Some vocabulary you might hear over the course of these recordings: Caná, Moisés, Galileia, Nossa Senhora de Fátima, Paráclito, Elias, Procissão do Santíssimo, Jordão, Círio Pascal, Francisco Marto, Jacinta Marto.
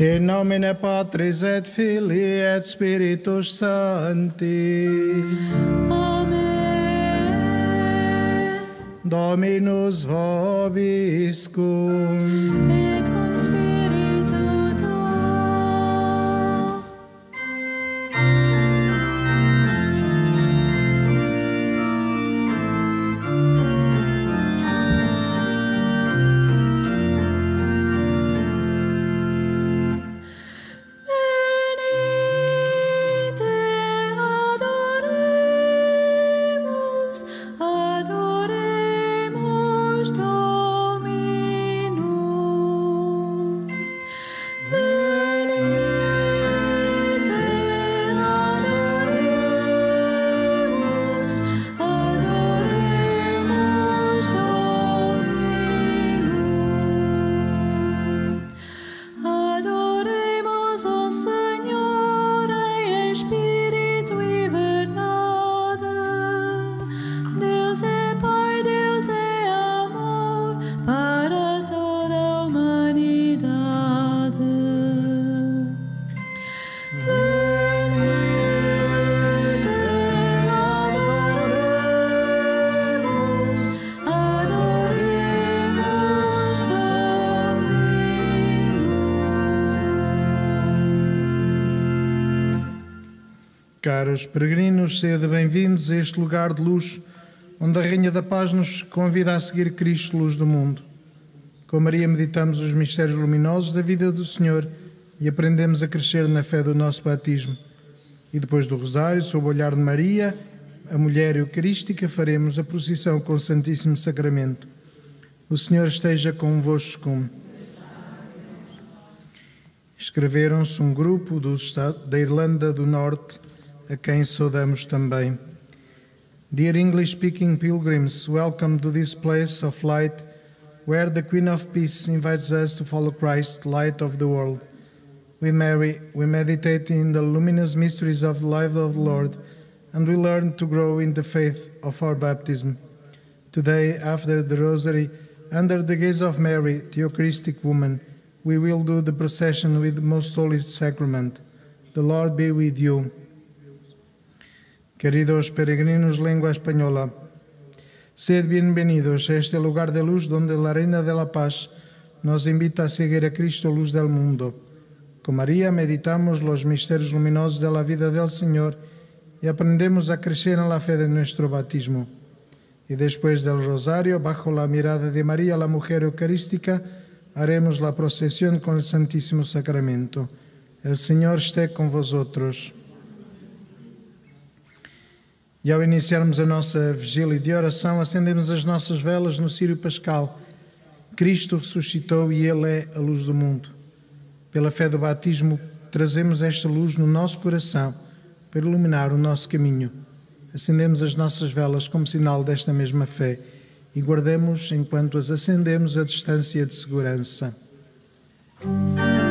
In nomine Patris et Filii et Spiritus Sancti. Amen. Dominus vobiscum. Et cum spiritu tuo. Caros peregrinos, sede bem-vindos a este lugar de luz, onde a Rainha da Paz nos convida a seguir Cristo, luz do mundo. Com Maria meditamos os mistérios luminosos da vida do Senhor e aprendemos a crescer na fé do nosso batismo. E depois do Rosário, sob o olhar de Maria, a mulher eucarística, faremos a procissão com o Santíssimo Sacramento. O Senhor esteja convosco. Inscreveram-se um grupo da Irlanda do Norte, a quem saudamos também. Dear English-speaking pilgrims, welcome to this place of light, where the Queen of Peace invites us to follow Christ, light of the world. With Mary, we meditate in the luminous mysteries of the life of the Lord, and we learn to grow in the faith of our baptism. Today, after the Rosary, under the gaze of Mary, the Eucharistic Woman, we will do the procession with the Most Holy Sacrament. The Lord be with you. Queridos peregrinos, lengua española, sed bienvenidos a este lugar de luz donde la Reina de la Paz nos invita a seguir a Cristo, luz del mundo. Con María meditamos los misterios luminosos de la vida del Señor y aprendemos a crecer en la fe de nuestro bautismo. Y después del Rosario, bajo la mirada de María, la Mujer Eucarística, haremos la procesión con el Santísimo Sacramento. El Señor esté con vosotros. E ao iniciarmos a nossa vigília de oração, acendemos as nossas velas no Círio Pascal. Cristo ressuscitou e Ele é a luz do mundo. Pela fé do batismo, trazemos esta luz no nosso coração para iluminar o nosso caminho. Acendemos as nossas velas como sinal desta mesma fé e guardemos, enquanto as acendemos, a distância de segurança. Aleluia,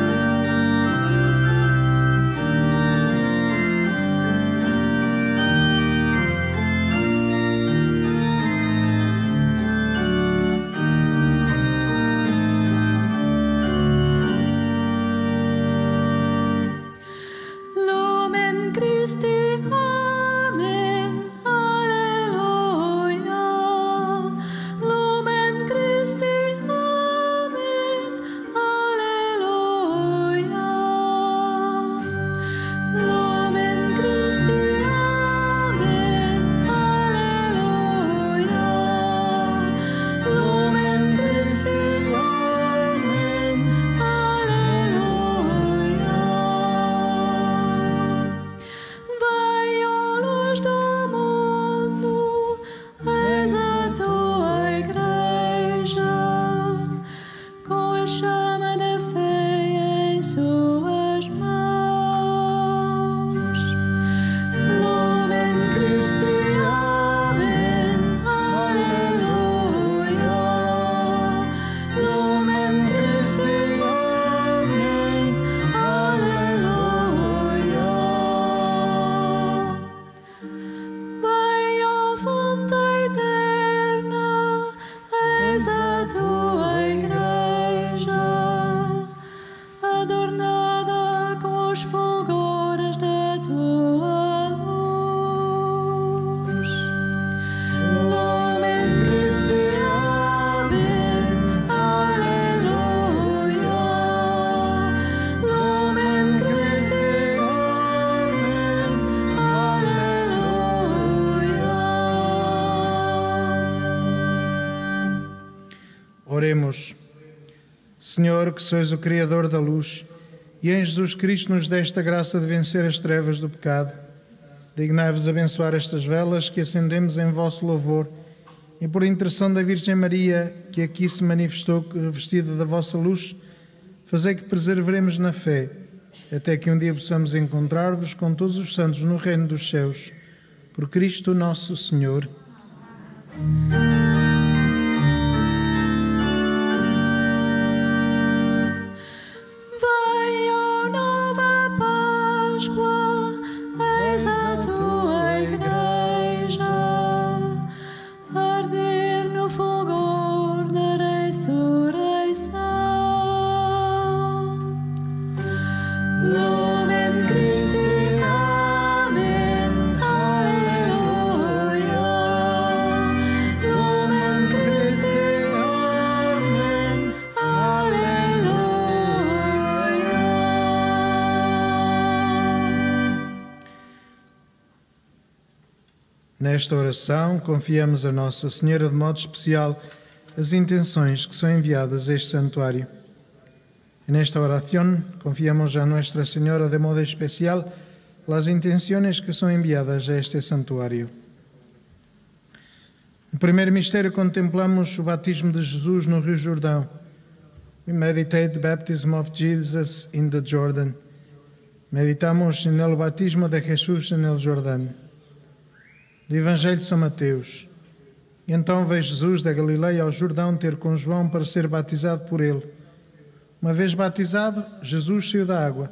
Oremos. Senhor, que sois o Criador da luz, e em Jesus Cristo nos deste a graça de vencer as trevas do pecado, dignai-vos abençoar estas velas que acendemos em vosso louvor, e por intercessão da Virgem Maria, que aqui se manifestou revestida da vossa luz, fazei que preservaremos na fé, até que um dia possamos encontrar-vos com todos os santos no reino dos céus. Por Cristo nosso Senhor. Nesta oração, confiamos a Nossa Senhora de modo especial as intenções que são enviadas a este santuario. En esta oración, confiamos a Nuestra Señora de modo especial las intenciones que son enviadas a este santuario. No primeiro mistério, contemplamos o batismo de Jesus no Rio Jordão. We meditate the baptism of Jesus in the Jordan. Meditamos en el batismo de Jesús en el Jordão. Do Evangelho de São Mateus. E então veio Jesus da Galileia ao Jordão ter com João para ser batizado por ele. Uma vez batizado, Jesus saiu da água,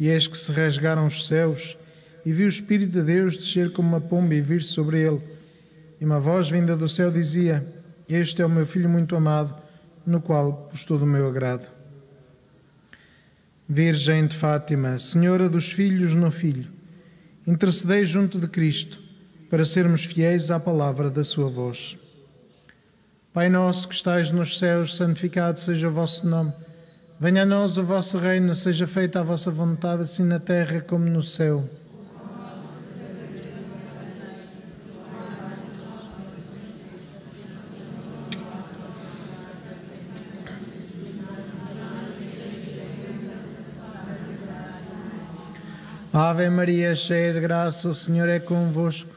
e eis que se rasgaram os céus, e viu o Espírito de Deus descer como uma pomba e vir sobre ele. E uma voz vinda do céu dizia: Este é o meu Filho muito amado, no qual pus todo o meu agrado. Virgem de Fátima, Senhora dos filhos no Filho, intercedei junto de Cristo, para sermos fiéis à palavra da sua voz. Pai nosso que estais nos céus, santificado seja o vosso nome. Venha a nós o vosso reino, seja feita a vossa vontade, assim na terra como no céu. Ave Maria, cheia de graça, o Senhor é convosco.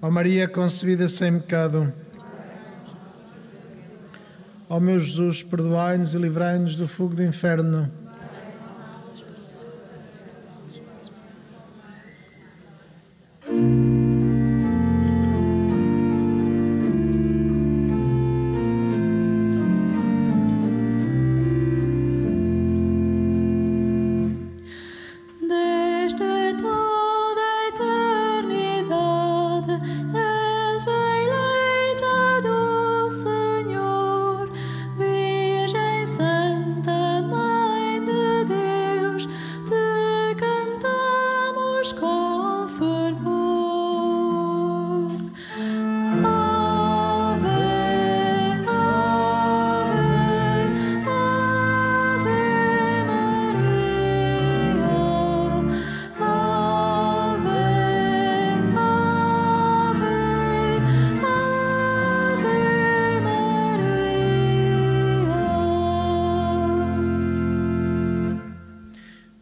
Ó Maria concebida sem pecado, ó meu Jesus, perdoai-nos e livrai-nos do fogo do inferno.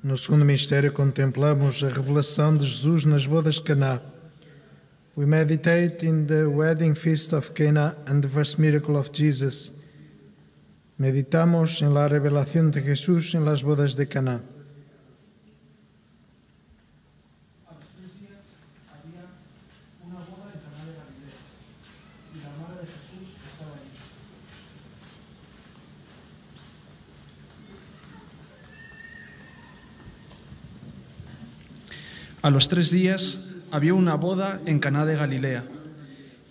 No segundo mistério contemplamos a revelação de Jesus nas bodas de Caná. We meditate in the wedding feast of Cana and the first miracle of Jesus. Meditamos en la revelación de Jesús en las bodas de Caná. A los 3 días había una boda en Caná de Galilea,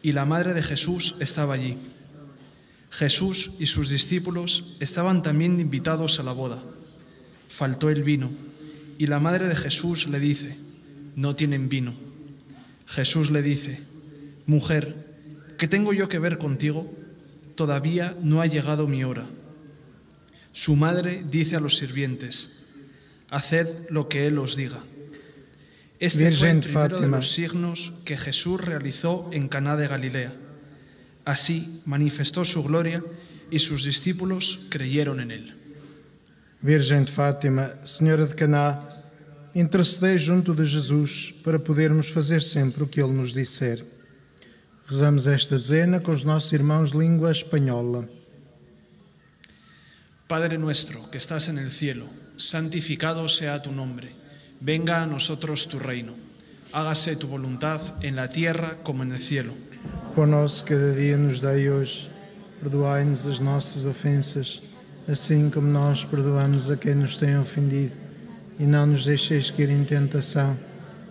y la madre de Jesús estaba allí. Jesús y sus discípulos estaban también invitados a la boda. Faltó el vino, y la madre de Jesús le dice: «No tienen vino». Jesús le dice: «Mujer, ¿qué tengo yo que ver contigo? Todavía no ha llegado mi hora». Su madre dice a los sirvientes: «Haced lo que él os diga». Este fue el primero de los signos que Jesús realizó en Caná de Galilea. Así manifestó su gloria y sus discípulos creyeron en él. Virgem de Fátima, Senhora de Caná, intercedei junto de Jesus para podermos fazer sempre o que ele nos disser. Rezamos esta dezena com os nossos irmãos de língua espanhola. Padre nuestro que estás en el cielo, santificado sea tu nombre. Venga a nosotros tu reino. Hágase tu voluntad en la tierra como en el cielo. Pão nosso cada dia nos dai hoje. Perdoai-nos as nossas ofensas, assim como nós perdoamos a quem nos tem ofendido. E não nos deixeis cair em tentação,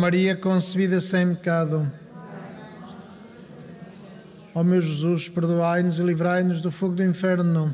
Maria concebida sem pecado. Ó meu Jesus, perdoai-nos e livrai-nos do fogo do inferno.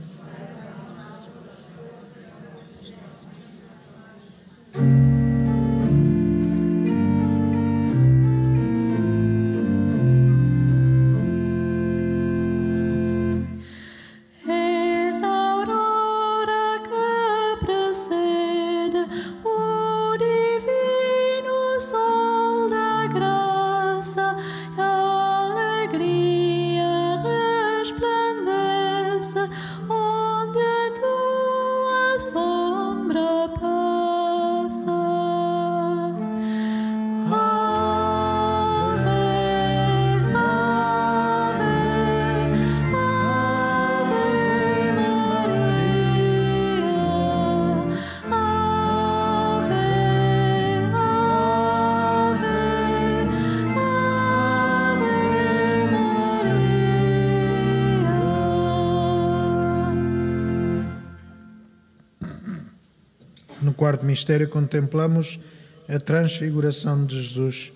Quarto mistério, contemplamos a transfiguração de Jesus.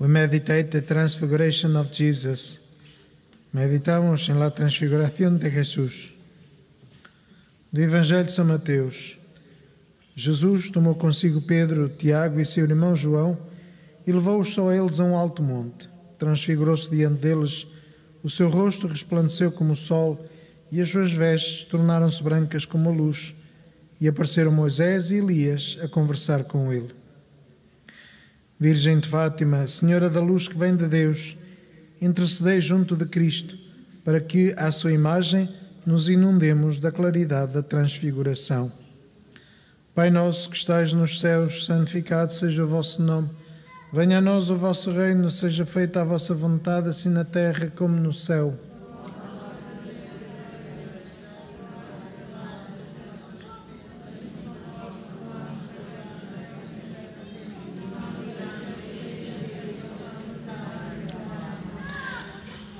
We meditate the transfiguration of Jesus. Meditamos em la transfiguração de Jesus. Do Evangelho de São Mateus. Jesus tomou consigo Pedro, Tiago e seu irmão João e levou-os só eles a um alto monte. Transfigurou-se diante deles, o seu rosto resplandeceu como o sol e as suas vestes tornaram-se brancas como a luz. E apareceram Moisés e Elias a conversar com ele. Virgem de Fátima, Senhora da luz que vem de Deus, intercedei junto de Cristo, para que, à sua imagem, nos inundemos da claridade da transfiguração. Pai nosso que estais nos céus, santificado seja o vosso nome. Venha a nós o vosso reino, seja feita a vossa vontade, assim na terra como no céu.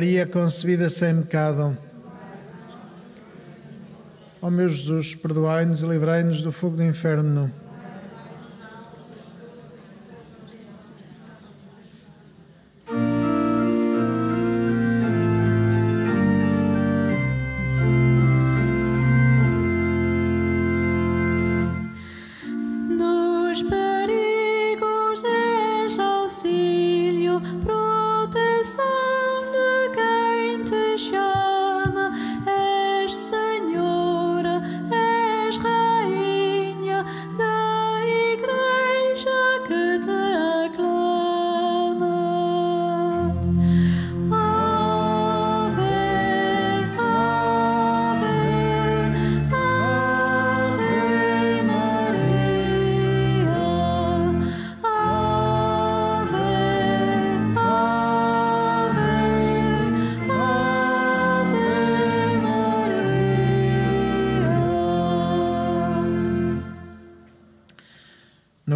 Maria concebida sem pecado. Ó meu Jesus, perdoai-nos e livrai-nos do fogo do inferno.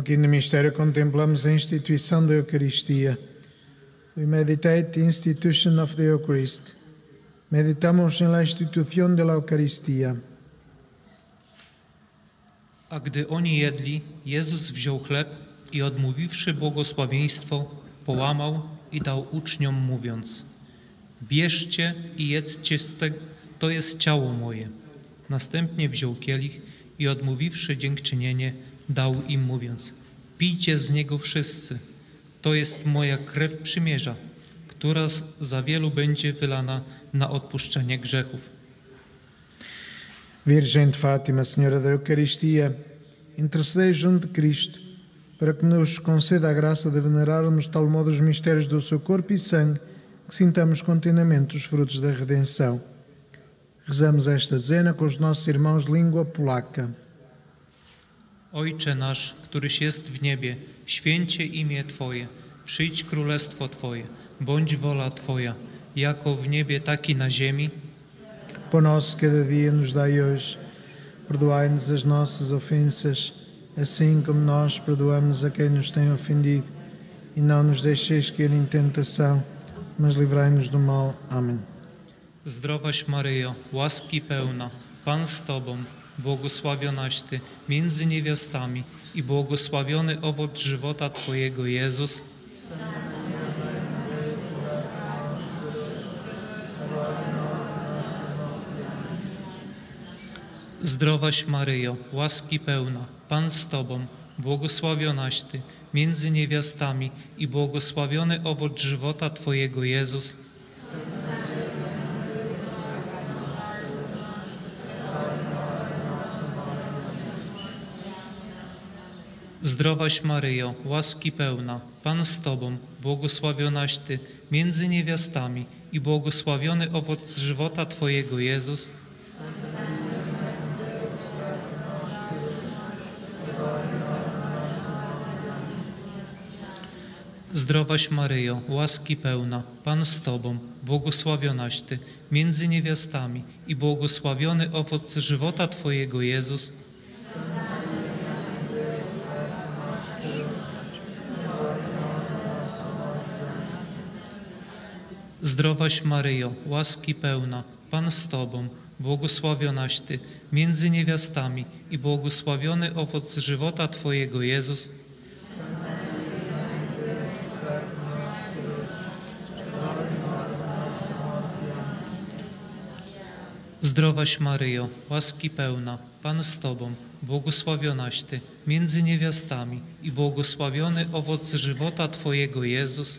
Aqui no Mistério contemplamos a instituição da Eucaristia. We meditate the institution of the Eucharist. Meditamos en la institución de la Eucaristía. A gdy oni jedli, Jezus wziął chleb i odmówiwszy błogosławieństwo, połamał i dał uczniom, mówiąc: bierzcie i jedzcie z tego, to jest ciało moje. Następnie wziął kielich i odmówiwszy dziękczynienie, dał im, mówiąc: pijcie z niego wszyscy, to jest moja krew przymierza, która za wielu będzie wylana na odpuszczenie grzechów. Virgem de Fátima, Senhora da Eucaristia, intercedei junto de Cristo, para que nos conceda a graça de venerarmos de tal modo os mistérios do seu corpo e sangue, que sintamos continuamente os frutos da redenção. Rezamos esta dezena com os nossos irmãos de língua polaca. Ojcze nasz, któryś jest w niebie, święcie imię Twoje, przyjdź królestwo Twoje, bądź wola Twoja, jako w niebie, tak i na ziemi. Po nosso cada dia nos dai hoje, perdoai-nos as nossas ofensas, assim como nós perdoamos a quem nos tem ofendido, e não nos deixeis cair em tentação, mas livrai-nos do mal. Amém. Zdrowaś Maryjo, łaski pełna, Pan z Tobą, błogosławionaś Ty między niewiastami i błogosławiony owoc żywota Twojego, Jezus. Zdrowaś Maryjo, łaski pełna, Pan z Tobą, błogosławionaś Ty między niewiastami i błogosławiony owoc żywota Twojego, Jezus. Zdrowaś Maryjo, łaski pełna, Pan z Tobą, błogosławionaś Ty między niewiastami i błogosławiony owoc żywota Twojego, Jezus. Zdrowaś Maryjo, łaski pełna, Pan z Tobą, błogosławionaś Ty między niewiastami i błogosławiony owoc żywota Twojego, Jezus. Zdrowaś Maryjo, łaski pełna, Pan z Tobą, błogosławionaś Ty między niewiastami i błogosławiony owoc żywota Twojego, Jezus. Zdrowaś Maryjo, łaski pełna, Pan z Tobą, błogosławionaś Ty między niewiastami i błogosławiony owoc żywota Twojego, Jezus.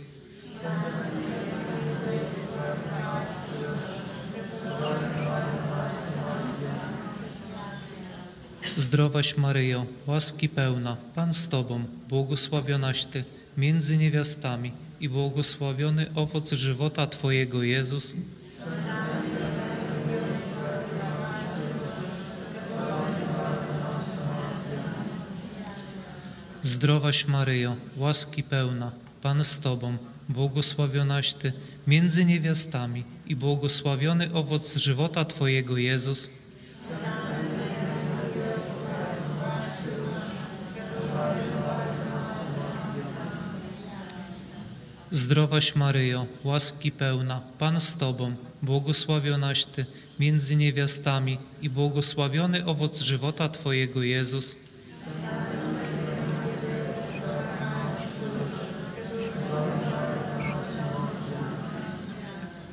Zdrowaś Maryjo, łaski pełna, Pan z Tobą, błogosławionaś Ty między niewiastami i błogosławiony owoc żywota Twojego, Jezus. Zdrowaś Maryjo, łaski pełna, Pan z Tobą, błogosławionaś Ty między niewiastami i błogosławiony owoc żywota Twojego, Jezus. Zdrowaś Maryjo, łaski pełna, Pan z Tobą, błogosławionaś Ty między niewiastami i błogosławiony owoc żywota Twojego, Jezus.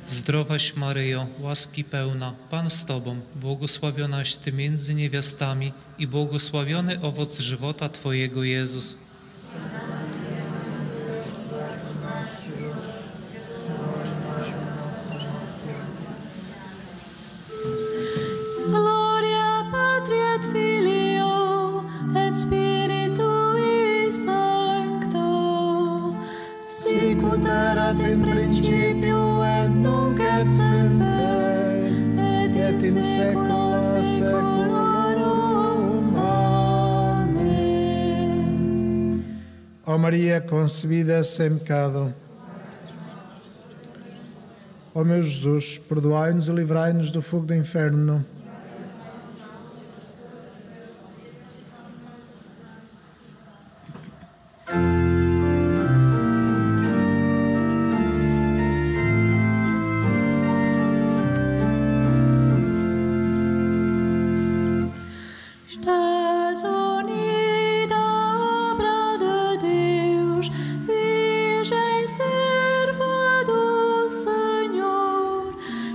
Zdrowaś Maryjo, łaski pełna, Pan z Tobą, błogosławionaś Ty między niewiastami i błogosławiony owoc żywota Twojego, Jezus. Maria concebida sem pecado. Ó meu Jesus, perdoai-nos e livrai-nos do fogo do inferno.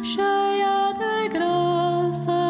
Cheia de graça.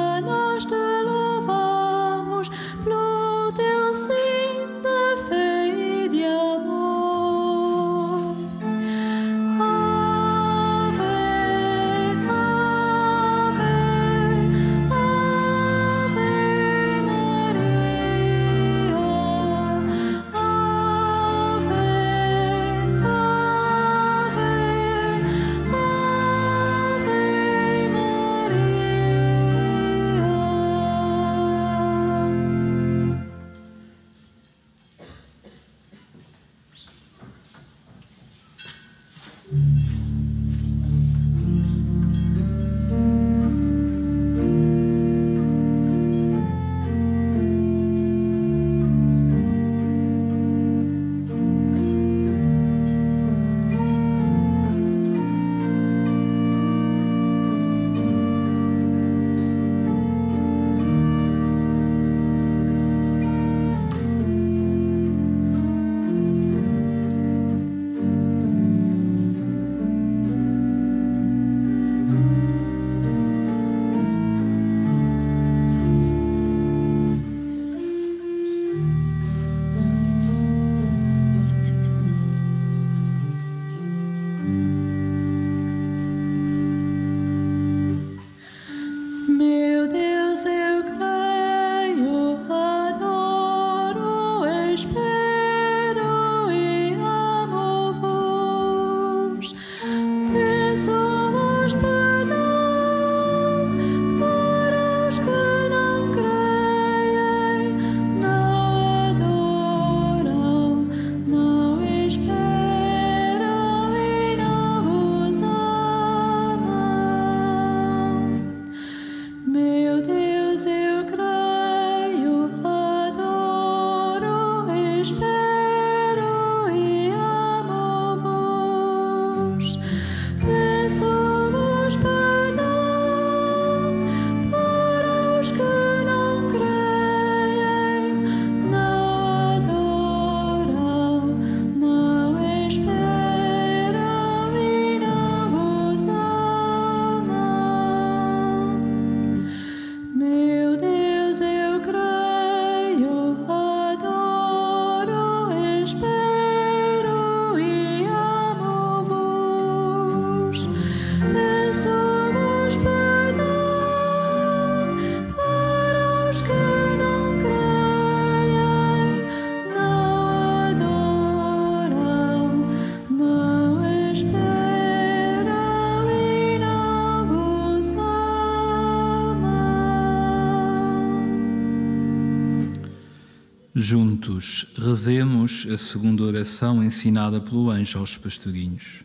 Juntos, rezemos a segunda oração ensinada pelo anjo aos pastorinhos.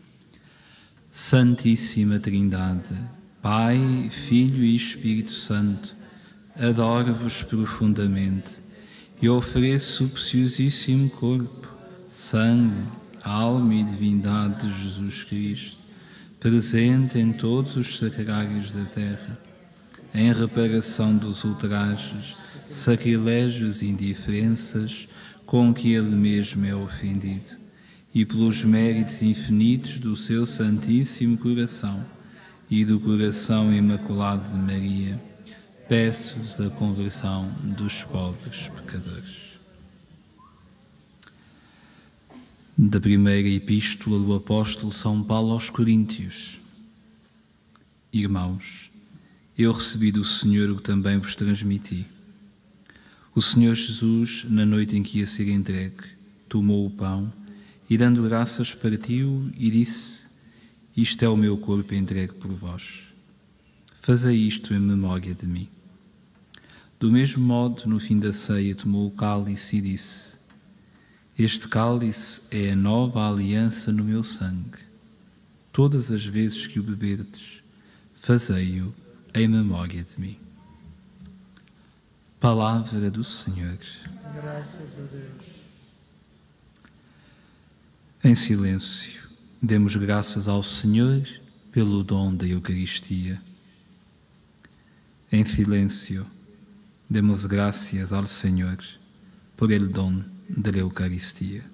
Santíssima Trindade, Pai, Filho e Espírito Santo, adoro-vos profundamente e ofereço o preciosíssimo corpo, sangue, alma e divindade de Jesus Cristo, presente em todos os sacrários da terra, em reparação dos ultrajes, sacrilégios e indiferenças com que ele mesmo é ofendido, e pelos méritos infinitos do seu Santíssimo Coração e do Coração Imaculado de Maria, peço-vos a conversão dos pobres pecadores. Da primeira epístola do apóstolo São Paulo aos Coríntios. Irmãos, eu recebi do Senhor o que também vos transmiti. O Senhor Jesus, na noite em que ia ser entregue, tomou o pão e, dando graças, partiu e disse: isto é o meu corpo entregue por vós. Fazei isto em memória de mim. Do mesmo modo, no fim da ceia, tomou o cálice e disse: este cálice é a nova aliança no meu sangue. Todas as vezes que o beberdes, fazei-o em memória de mim. Palavra do Senhor. Graças a Deus. Em silêncio, demos graças ao Senhor pelo dom da Eucaristia. Em silêncio, demos graças ao Senhor por ele dom da Eucaristia.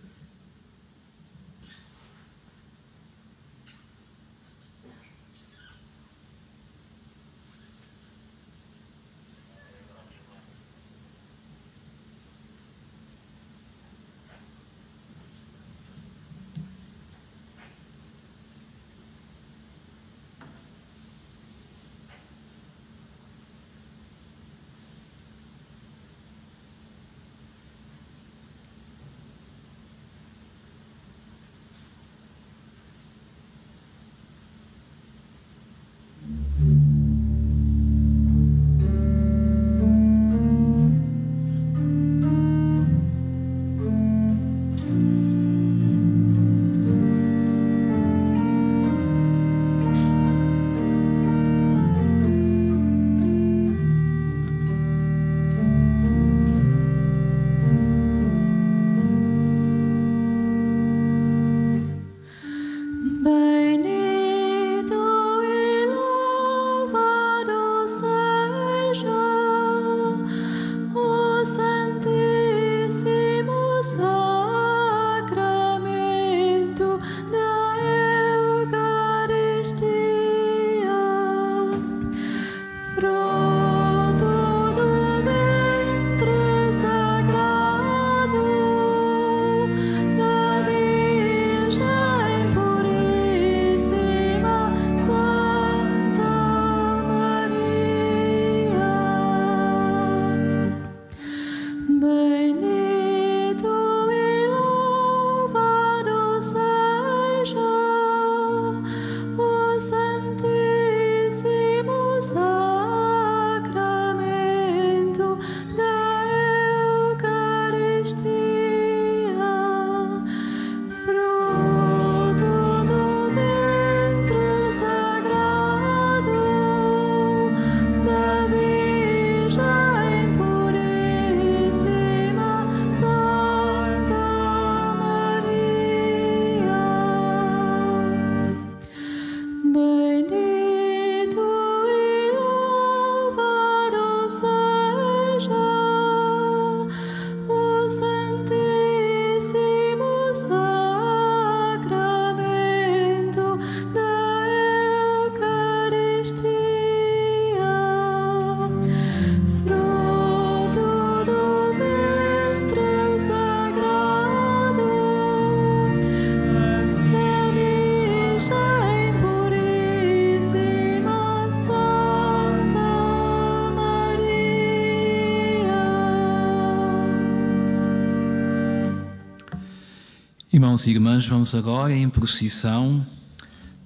Irmãos e irmãs, vamos agora em procissão.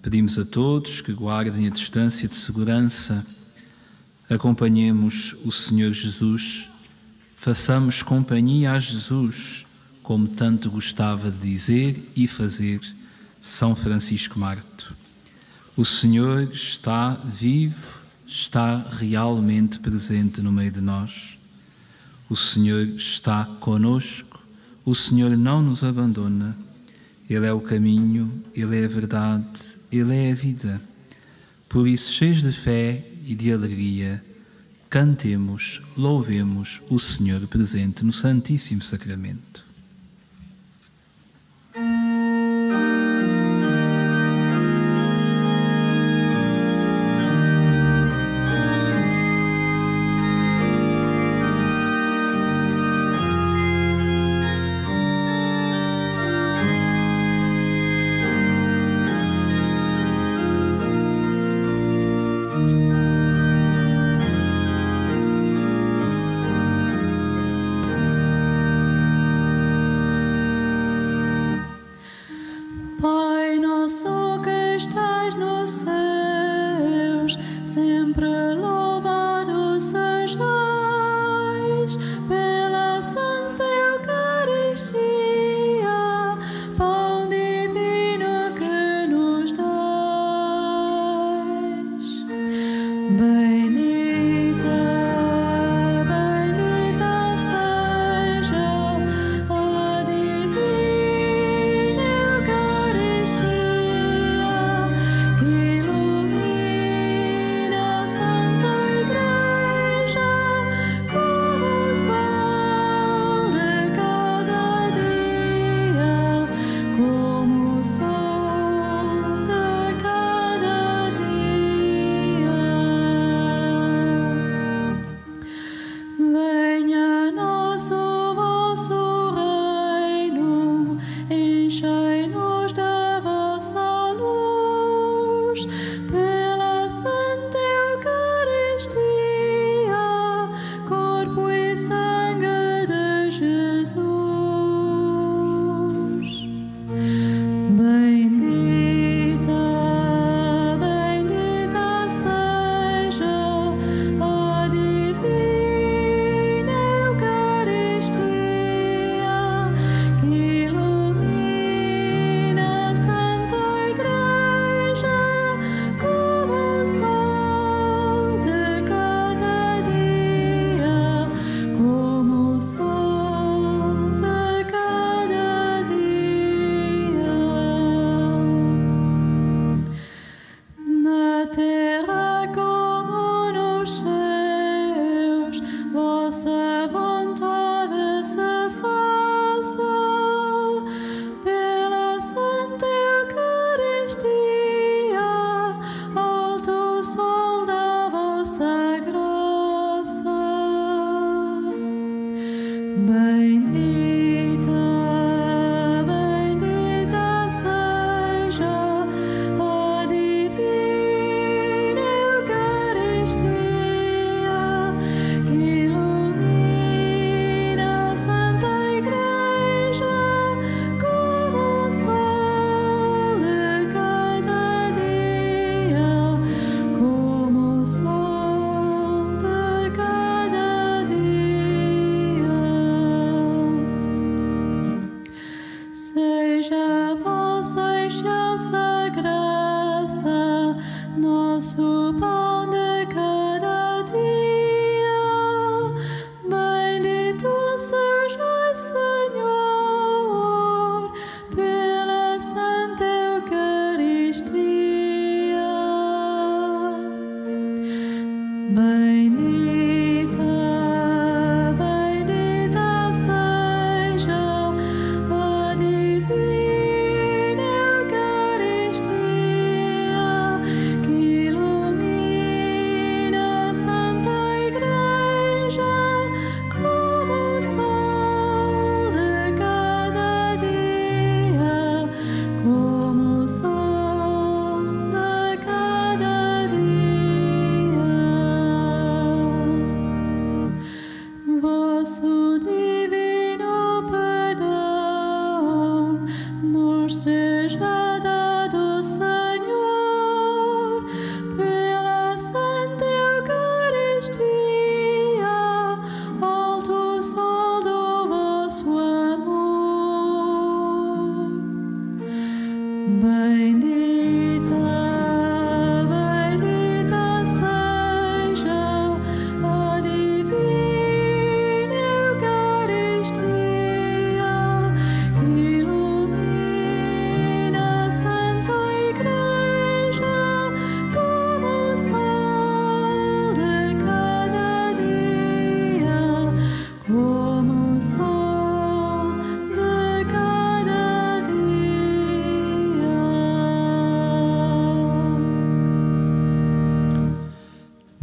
Pedimos a todos que guardem a distância de segurança. Acompanhemos o Senhor Jesus Façamos companhia a Jesus, como tanto gostava de dizer e fazer São Francisco Marto. O Senhor está vivo, está realmente presente no meio de nós. O Senhor está conosco, o Senhor não nos abandona. Ele é o caminho, Ele é a verdade, Ele é a vida. Por isso, cheios de fé e de alegria, cantemos, louvemos o Senhor presente no Santíssimo Sacramento.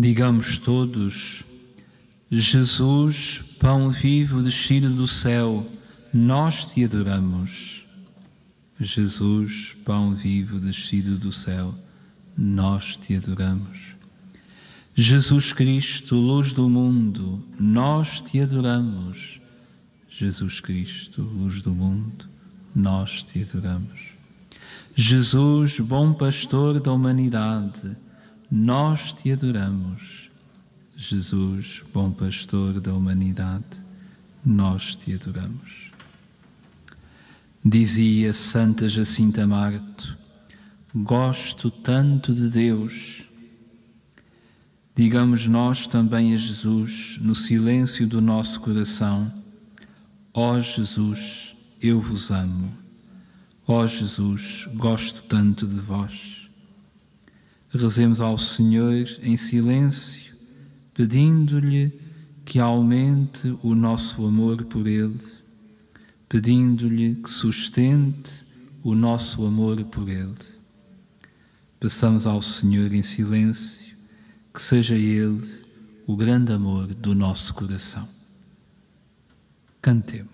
Digamos todos: Jesus, pão vivo descido do céu, nós te adoramos. Jesus, pão vivo descido do céu, nós te adoramos. Jesus Cristo, luz do mundo, nós te adoramos. Jesus Cristo, luz do mundo, nós te adoramos. Jesus, bom pastor da humanidade, nós te adoramos. Jesus, bom pastor da humanidade, nós te adoramos. Dizia Santa Jacinta Marto: gosto tanto de Deus. Digamos nós também a Jesus, no silêncio do nosso coração: ó Jesus, eu vos amo. Ó Jesus, gosto tanto de vós. Rezemos ao Senhor em silêncio, pedindo-lhe que aumente o nosso amor por Ele, pedindo-lhe que sustente o nosso amor por Ele. Peçamos ao Senhor em silêncio que seja Ele o grande amor do nosso coração. Cantemos.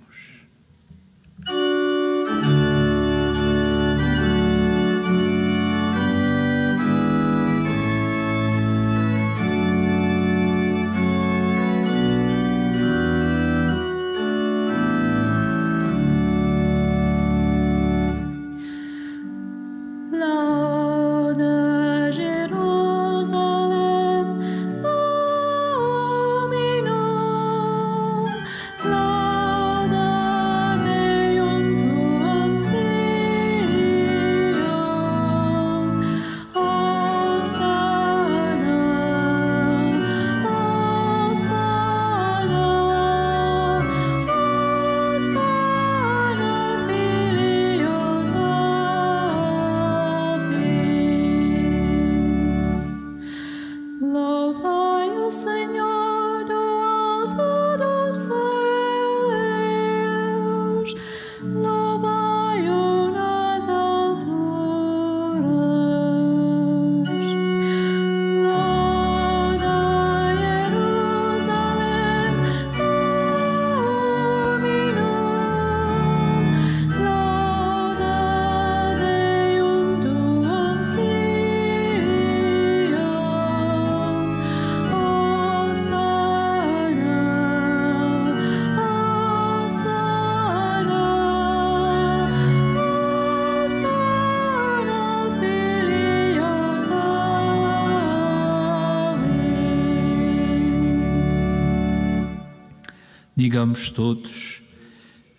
Digamos todos: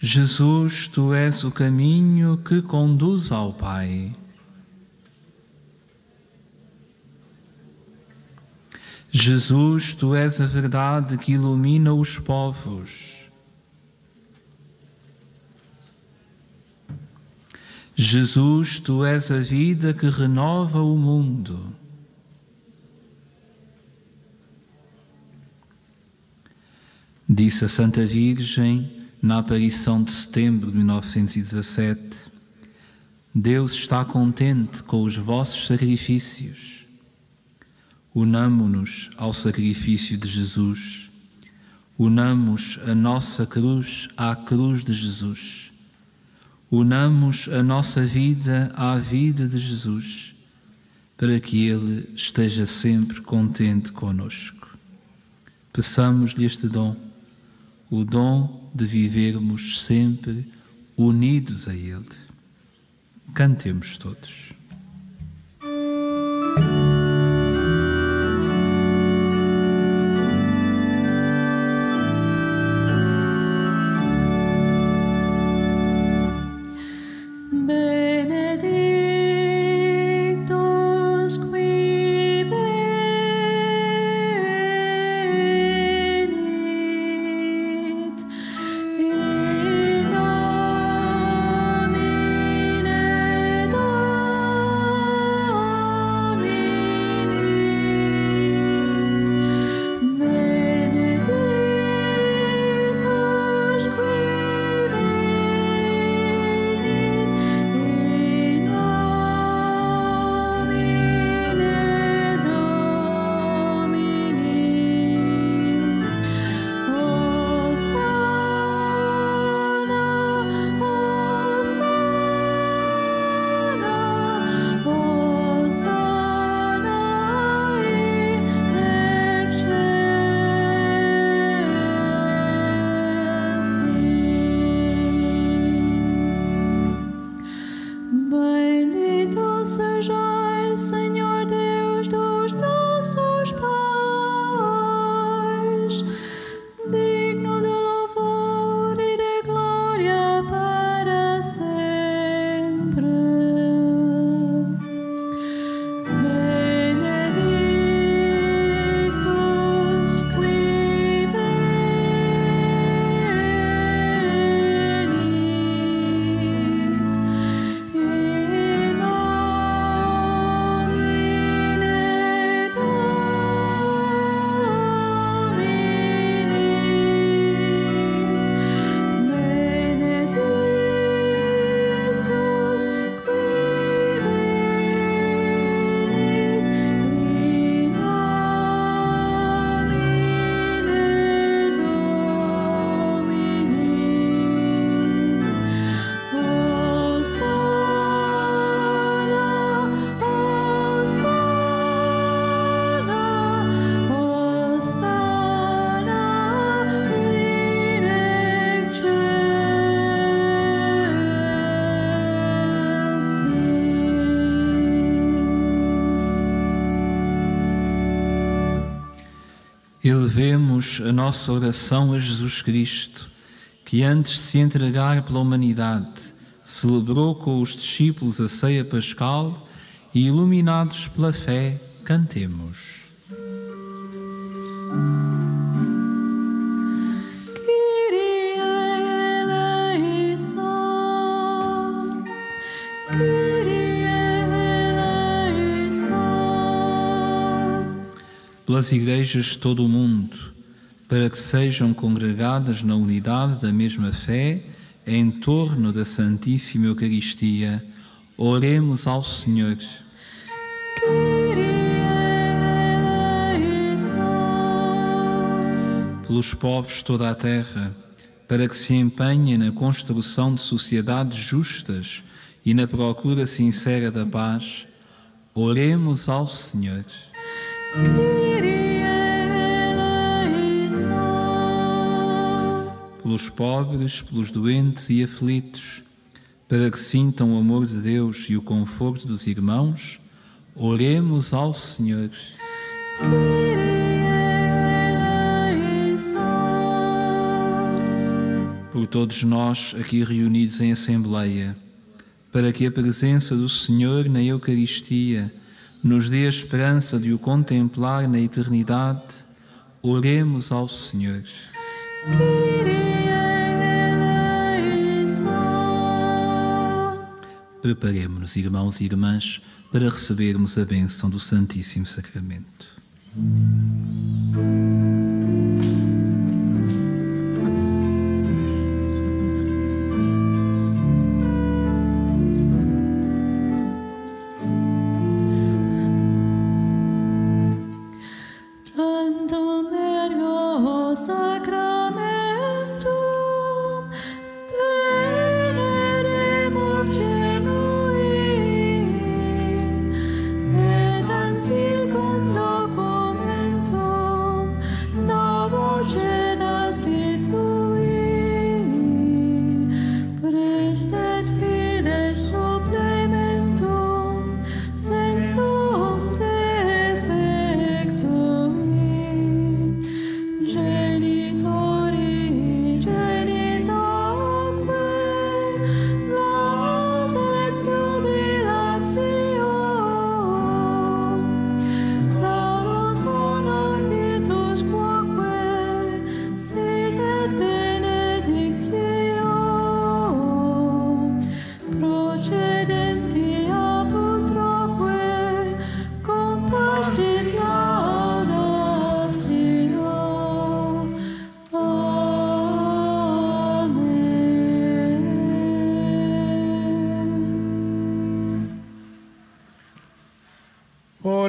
Jesus, tu és o caminho que conduz ao Pai. Jesus, tu és a verdade que ilumina os povos. Jesus, tu és a vida que renova o mundo. Disse a Santa Virgem na aparição de setembro de 1917: Deus está contente com os vossos sacrifícios. Unamo-nos ao sacrifício de Jesus. Unamos a nossa cruz à cruz de Jesus. Unamos a nossa vida à vida de Jesus, para que Ele esteja sempre contente conosco. Peçamos-lhe este dom, o dom de vivermos sempre unidos a Ele. Cantemos todos. Elevemos a nossa oração a Jesus Cristo, que antes de se entregar pela humanidade, celebrou com os discípulos a ceia pascal e, iluminados pela fé, cantemos. Pelas igrejas de todo o mundo, para que sejam congregadas na unidade da mesma fé, em torno da Santíssima Eucaristia, oremos ao Senhor. Pelos povos de toda a terra, para que se empenhem na construção de sociedades justas e na procura sincera da paz, oremos ao Senhor. Pelos pobres, pelos doentes e aflitos, para que sintam o amor de Deus e o conforto dos irmãos, oremos ao Senhor. Por todos nós aqui reunidos em assembleia, para que a presença do Senhor na Eucaristia nos dê a esperança de o contemplar na eternidade, oremos ao Senhor. Preparemo-nos, irmãos e irmãs, para recebermos a bênção do Santíssimo Sacramento.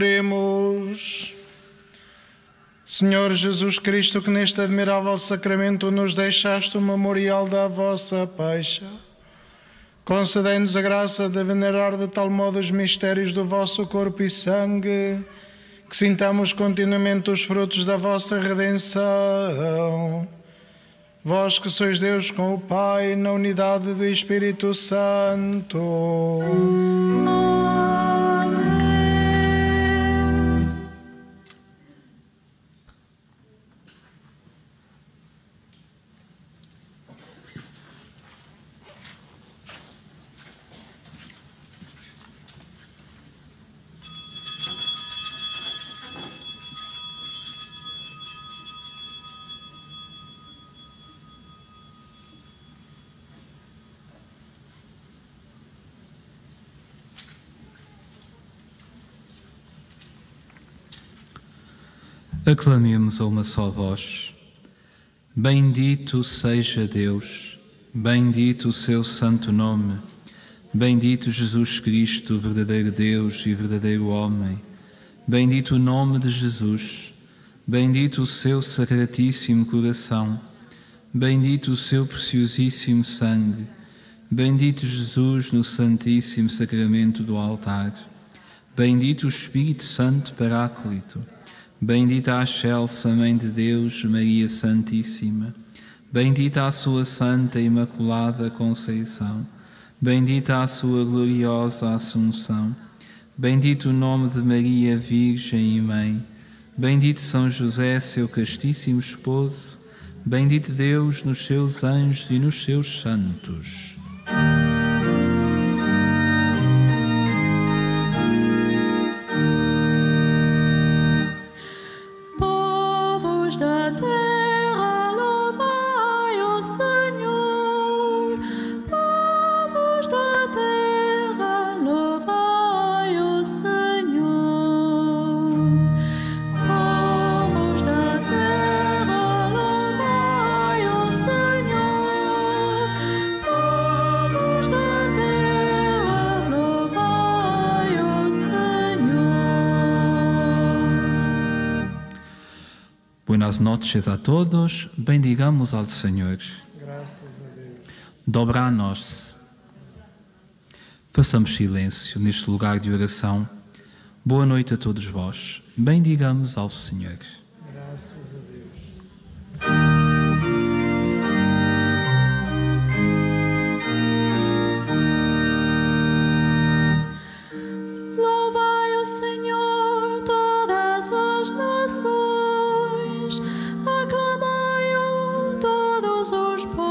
Oremos. Senhor Jesus Cristo, que neste admirável sacramento nos deixaste o memorial da vossa paixão, concedei-nos a graça de venerar de tal modo os mistérios do vosso corpo e sangue, que sintamos continuamente os frutos da vossa redenção. Vós que sois Deus com o Pai, na unidade do Espírito Santo. Aclamemos a uma só voz. Bendito seja Deus, bendito o seu santo nome, bendito Jesus Cristo, verdadeiro Deus e verdadeiro homem, bendito o nome de Jesus, bendito o seu sacratíssimo coração, bendito o seu preciosíssimo sangue, bendito Jesus no santíssimo sacramento do altar, bendito o Espírito Santo Paráclito, bendita a excelsa Mãe de Deus, Maria Santíssima, bendita a sua Santa Imaculada Conceição, bendita a sua gloriosa Assunção, bendito o nome de Maria Virgem e Mãe, Bendito São José, seu castíssimo esposo, bendito Deus nos seus anjos e nos seus santos. Boas noches a todos, bendigamos ao Senhor. Graças a Deus. Dobrai-nos. Façamos silêncio neste lugar de oração. Boa noite a todos vós, bendigamos ao Senhor. Graças a Deus. Aclamai todos os povos.